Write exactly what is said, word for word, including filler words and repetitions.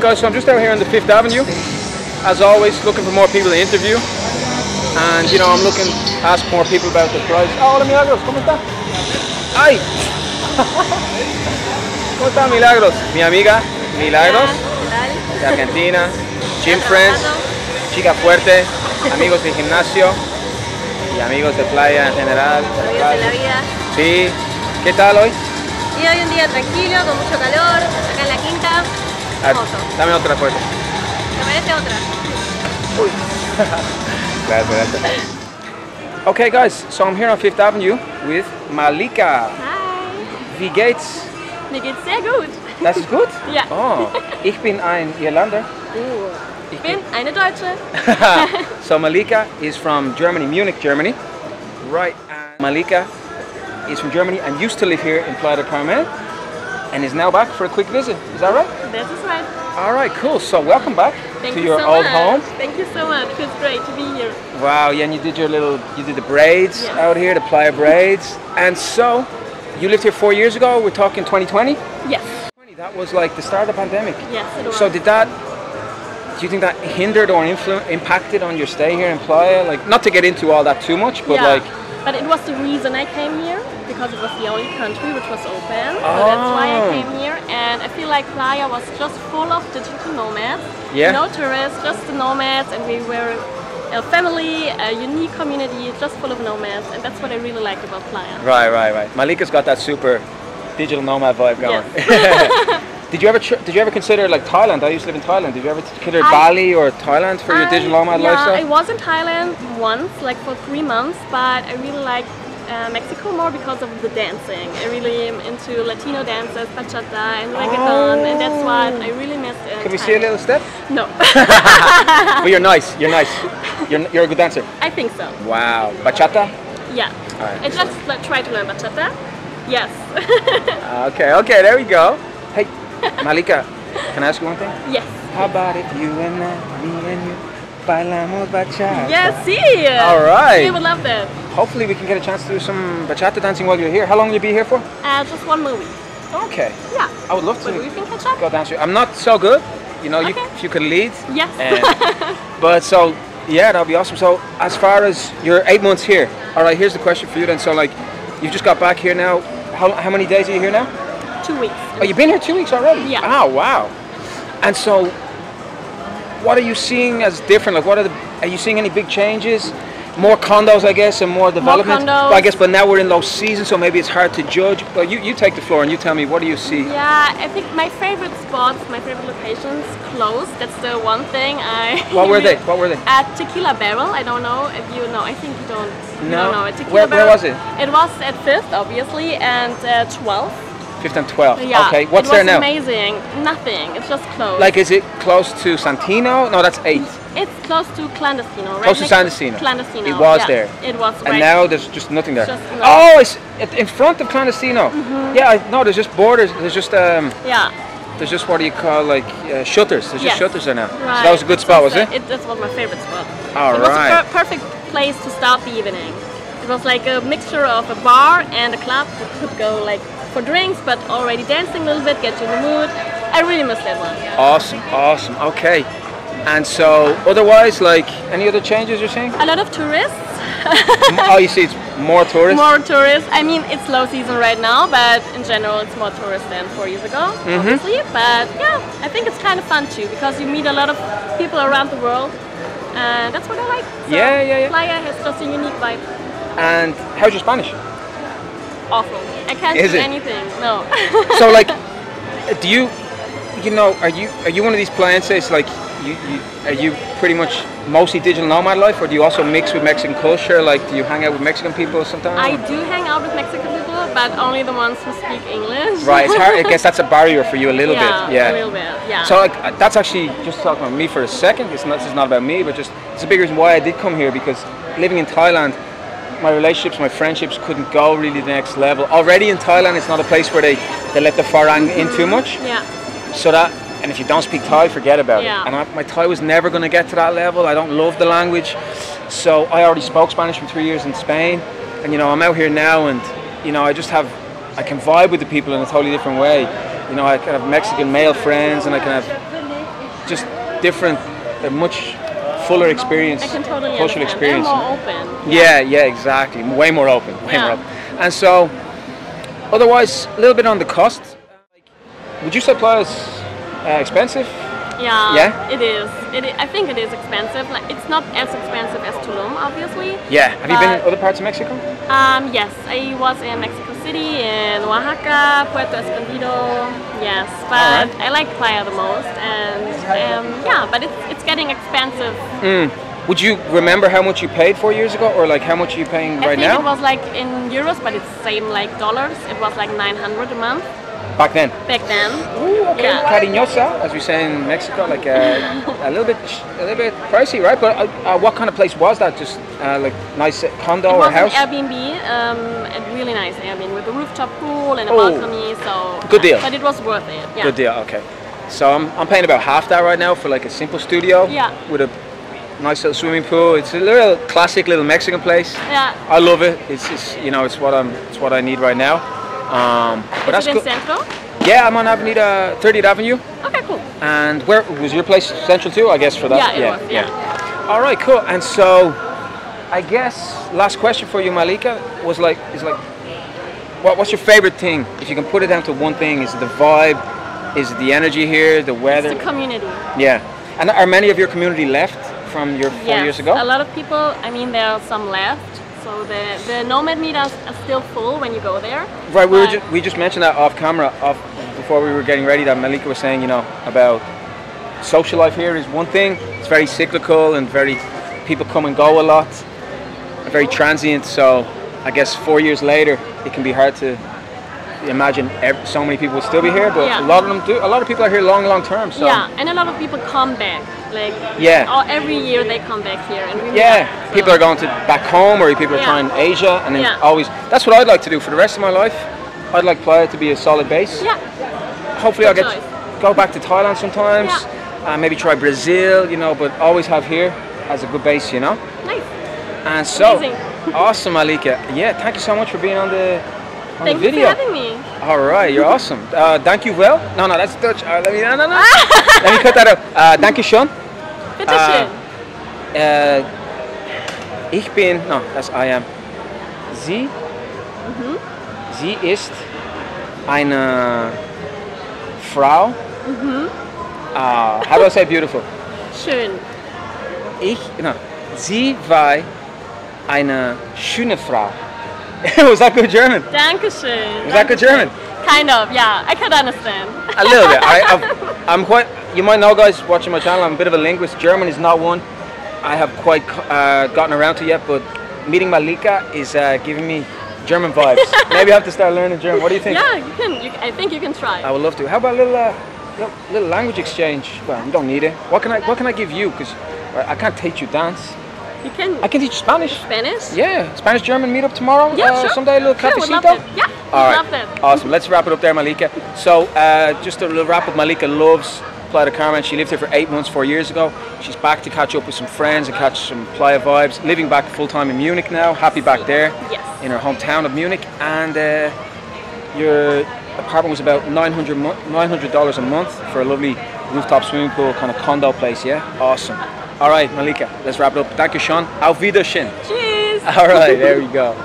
guys, so I'm just out here on the fifth Avenue, as always, looking for more people to interview. And, you know, I'm looking to ask more people about the price. Oh, hola, Milagros, ¿cómo está? ¡Ay! ¿Cómo está, Milagros? Mi amiga, Milagros, de Argentina, gym friends, chica fuerte, amigos de gimnasio y amigos de playa en general. Amigos de la vida. Sí. ¿Qué tal hoy? Y hoy un día tranquilo, con mucho calor, acá en la quinta. Hermoso. Dame otra fuerte. ¿Te merece otra? Uy. Gracias, gracias. Okay, guys, so I'm here on fifth Avenue with Malika. Hi. Wie geht's? Mir geht's sehr gut. Das ist gut? Ja. Oh, ich bin ein Irlander. Oh. Ich bin eine Deutsche. So Malika is from Germany, Munich, Germany. Right. And Malika is from Germany and used to live here in Playa del Carmen and is now back for a quick visit. Is that right? That is right. All right, cool. So welcome back Thank to you your so old much. home. Thank you so much. It's great to be here. Wow. Yeah, and you did your little, you did the braids yes. out here, the playa braids. And so you lived here four years ago. We're talking twenty twenty? Yes. That was like the start of the pandemic. Yes, it was. So did that, do you think that hindered or influ impacted on your stay here in Playa? Like, not to get into all that too much, but yeah. like... But it was the reason I came here, because it was the only country which was open, oh. so that's why I came here. And I feel like Playa was just full of digital nomads, yeah. no tourists, just the nomads, and we were a family, a unique community, just full of nomads, and that's what I really liked about Playa. Right, right, right. Malika's got that super digital nomad vibe going. Yes. Did you ever tr did you ever consider like Thailand? I used to live in Thailand. Did you ever consider I, Bali or Thailand for I, your digital nomad yeah, lifestyle? I was in Thailand once, like for three months, but I really like uh, Mexico more because of the dancing. I really am into Latino dances, bachata and reggaeton, oh. and that's what I really missed. In Can we Thailand. see a little step? No. But you're nice. You're nice. You're you're a good dancer. I think so. Wow, bachata. Yeah. All right. I just like, try to learn bachata. Yes. Okay, okay, there we go. Hey, Malika, can I ask you one thing? Yes. How about if you and I, me and you, bailamos bachata? Yes, see. All right. We would love that. Hopefully we can get a chance to do some bachata dancing while you're here. How long will you be here for? Uh, just one movie. Okay. Yeah. I would love to we can catch up? go dance with you. I'm not so good, you know, okay. you, if you could lead. Yes. And, but so, yeah, that would be awesome. So as far as you're eight months here, all right, here's the question for you then. So like, you've just got back here now. How, how many days are you here now? Two weeks. Oh, you've been here two weeks already? Yeah. Oh, wow. And so, what are you seeing as different? Like, what are the, are you seeing any big changes? More condos, I guess, and more development? More condos. I guess, but now we're in low season, so maybe it's hard to judge. But you, you take the floor and you tell me, what do you see? Yeah, I think my favorite spots, my favorite locations, closed. That's the one thing I... What were they? What were they? At Tequila Barrel. I don't know if you know. I think you don't. No, no, no. Tequila where, Barrel. Where was it? It was at fifth, obviously, and uh, twelfth. fifth and twelfth. Yeah, okay, what's it was there now? Amazing. Nothing. It's just closed. Like, is it close to Santino? No, that's eight. It's close to Clandestino, right? Close to Clandestino. Clandestino. It was yeah, there. It was. Right. And now there's just nothing there. Just nothing. Oh, it's in front of Clandestino. Mm-hmm. Yeah, I, no, there's just borders. There's just um. Yeah. There's just what do you call like uh, shutters. There's yes. just shutters there now. Right. So that was a good spot, was it? It that was my favorite spot. All it right. It was a per perfect place to start the evening. It was like a mixture of a bar and a club. You could go like for drinks, but already dancing a little bit, get you in the mood. I really miss that one. Yeah. Awesome, awesome. Okay. And so, otherwise, like, any other changes you're seeing? A lot of tourists. Oh, you see, it's more tourists? More tourists. I mean, it's low season right now, but in general, it's more tourists than four years ago, mm-hmm. obviously. But yeah, I think it's kind of fun too, because you meet a lot of people around the world, and that's what I like. So yeah, yeah, yeah. Playa has just a unique vibe. And how's your Spanish? Awful. I can't do anything. No. So, like, do you, you know, are you are you one of these playenses like? You, you, are you pretty much mostly digital nomad life, or do you also mix with Mexican culture? Like, do you hang out with Mexican people sometimes? I do hang out with Mexican people, but only the ones who speak English. Right, it's hard. I guess that's a barrier for you a little yeah, bit. Yeah, a little bit. Yeah. So, like, that's actually just talking about me for a second. It's not, this is not about me, but just it's a big reason why I did come here, because living in Thailand, my relationships, my friendships couldn't go really the next level. Already in Thailand, it's not a place where they they let the Farang mm-hmm. in too much. Yeah. So that. And if you don't speak Thai, forget about yeah. it. And I, my Thai was never going to get to that level. I don't love the language. So I already spoke Spanish for three years in Spain. And, you know, I'm out here now and, you know, I just have, I can vibe with the people in a totally different way. You know, I can have Mexican male friends and I can have just different, a much fuller experience, I can totally cultural understand. experience. They're more open. Yeah, yeah, exactly. Way more open. Way yeah. more open. And so, otherwise, a little bit on the cost. Would you say Playa's uh, expensive? Yeah, yeah, it is. It is. I think it is expensive. Like, it's not as expensive as Tulum, obviously. Yeah. Have you been in other parts of Mexico? Um, yes, I was in Mexico City, in Oaxaca, Puerto Escondido. Yes, but right. I like Playa the most, and um, yeah, but it's it's getting expensive. Mm. Would you remember how much you paid four years ago, or like how much are you paying right now? I think it was like in euros, but it's same like dollars. It was like nine hundred a month. Back then? Back then. Ooh, okay. Yeah. Cariñosa, as we say in Mexico, like a, a little bit, a little bit pricey, right? But uh, uh, what kind of place was that? Just uh, like nice condo or house? It was an Airbnb, um, a really nice Airbnb with a rooftop pool and a oh. balcony. So good deal. Uh, but it was worth it. Yeah. Good deal. Okay. So I'm I'm paying about half that right now for like a simple studio. Yeah. With a nice little swimming pool. It's a little classic little Mexican place. Yeah. I love it. It's it's you know it's what I'm it's what I need right now. Um, but Is that's it in Central? Yeah, I'm on Avenida thirtieth Avenue. Okay, cool. And where was your place Central too? I guess for that. Yeah, it yeah, was, yeah. yeah. All right, cool. And so, I guess last question for you, Malika, was like, is like, what, what's your favorite thing? If you can put it down to one thing, is it the vibe? Is it the energy here? The weather? It's the community. Yeah. And are many of your community left from your four yes, years ago? A lot of people. I mean, there are some left. So the, the nomad meetups are still full when you go there. Right, we, were ju we just mentioned that off camera, off before we were getting ready, that Malika was saying, you know, about social life here is one thing. It's very cyclical and very, people come and go a lot, very transient. So I guess four years later, it can be hard to imagine every, so many people will still be here, but yeah. a lot of them do. A lot of people are here long, long term. So yeah, and a lot of people come back. Like yeah, all, every year they come back here. And we yeah, up, so. people are going to back home, or people are yeah. trying Asia, and then yeah. always. That's what I'd like to do for the rest of my life. I'd like Playa to be a solid base. Yeah. Hopefully, I'll get to go back to Thailand sometimes. Yeah. Uh, maybe try Brazil, you know, but always have here as a good base, you know. Nice. And so, awesome, Malika. Yeah, thank you so much for being on the. On thank the video. you for having me. All right, you're awesome. Uh, thank you, well. No, no, that's Dutch. Uh, let me, no, no, no. let me cut that out. Uh, thank you, Sean. Bitte schön. Uh, uh, ich bin. No, that's I am. Sie. Mhm. Sie ist eine Frau. Mhm. Uh, how do I say beautiful? Schön. Ich. No. Sie war eine schöne Frau. Was that good German? Dankeschön. Was that good German? Kind of, yeah. I can understand. A little bit. I, I've, I'm quite. You might know, guys, watching my channel. I'm a bit of a linguist. German is not one I have quite uh, gotten around to yet, but meeting Malika is uh, giving me German vibes. Maybe I have to start learning German. What do you think? Yeah, you can. You, I think you can try. I would love to. How about a little, uh, little, little language exchange? Well, you don't need it. What can I? What can I give you? Because I can't teach you dance. You can I can teach Spanish. Spanish? Yeah. Spanish German meet up tomorrow. Yeah, uh, sure. Someday a little cafecito. Yeah, yeah. All right. Love that. Awesome. Let's wrap it up there, Malika. So uh, just a little wrap up. Malika loves Playa del Carmen. She lived here for eight months, four years ago. She's back to catch up with some friends and catch some Playa vibes. Living back full time in Munich now. Happy back there. Yes. In her hometown of Munich. And uh, your apartment was about nine hundred dollars a month for a lovely rooftop swimming pool kind of condo place. Yeah. Awesome. All right, Malika, let's wrap it up. Thank you, Sean. Auf Wiedersehen. Cheers. All right, there we go.